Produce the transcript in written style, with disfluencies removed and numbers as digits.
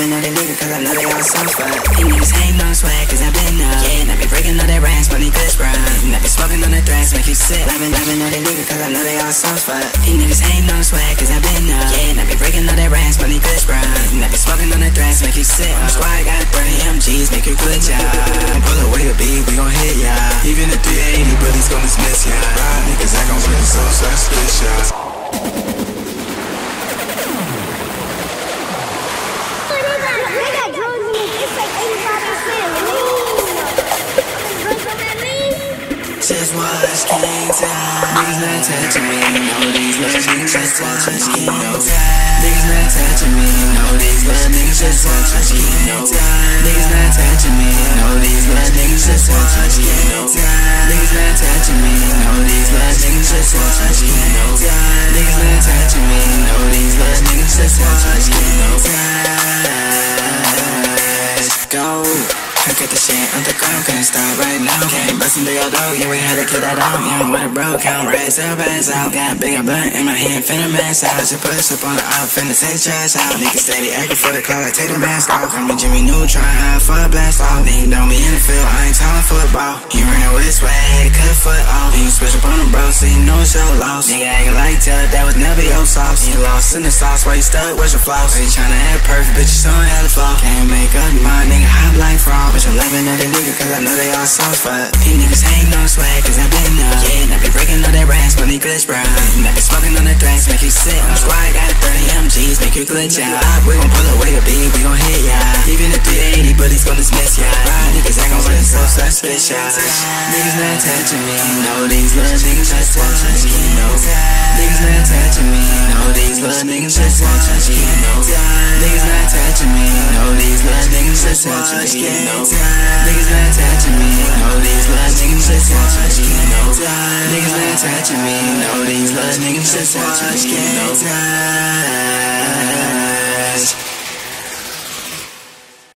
giving all that liquor, cause I know they all so fucked. These niggas ain't no swag, cause I've been up. Yeah, and I be breaking all that racks, but they good sprung. And I be smoking on that thrash, make you sick. I've been loving all that liquor, cause I know they all so fucked. These niggas ain't no swag, cause I've been up. Yeah, and I be breaking all that racks, but they good sprung. And I be smoking on that thrash, make you sick. I'm squad, got 30 MGs, make you quit, y'all. Pull away the beat, we gon' hit, y'all. Even if 380 buddies gon' dismiss, y'all. Ride niggas, I gon' swing the soul, so I spit, y'all. Just watch, can't tell. Niggas not touching me, no these little niggas just touch, can't tell. Niggas not touching me, no these little niggas just touch, can't tell. Niggas not touching me, no these little niggas just touch, can't tell. Niggas not touching me, no these little niggas just touch, can't tell. Niggas not touching me, no these little niggas just touch, can't tell. Go. I got the shit on the ground, can't stop right now. Can't bust into your dog, yeah, we had to kill that out. Yeah, I'm with a bro, count rats up, ass out. Got a bigger blunt in my hand, finna mask out. Just push up on the off, finna take trash out. Niggas steady acting for the club, I take the mask off. I'm with Jimmy Neutron, high for a blast off. Nigga know me in the field, I ain't talking football. You ran away this way, I had to cut foot off. You switch up on the bro, so you know it's your loss. Nigga acting like tell, that was never your sauce. You lost in the sauce, why you stuck, where's your floss? Why you tryna act perfect, bitch, you so hella flaw. Can't make up my nigga, hop like frog. But I'm loving all the niggas cause I know they all so fucked. These niggas ain't no swag cause I've been up. Yeah, and I be breaking all that racks when they glitch, bro. And I be smoking on the thrash, make you sick. I'm squad, got 30 MGs, make you glitch, y'all. We gon' pull away the beat, we gon' hit, y'all. Even if 380 buddies gon' dismiss, y'all. Niggas ain't gon' run the soap, so I spit, y'all. Niggas not touching me, no these little niggas just touch, you know. Niggas not touching me, no these little niggas just touch, you know. Niggas not touching me, no these little niggas just touch, you know. Niggas not touching me, no these little niggas just touch, can't no time. Niggas not touching me, no these little niggas just touch, can't no time.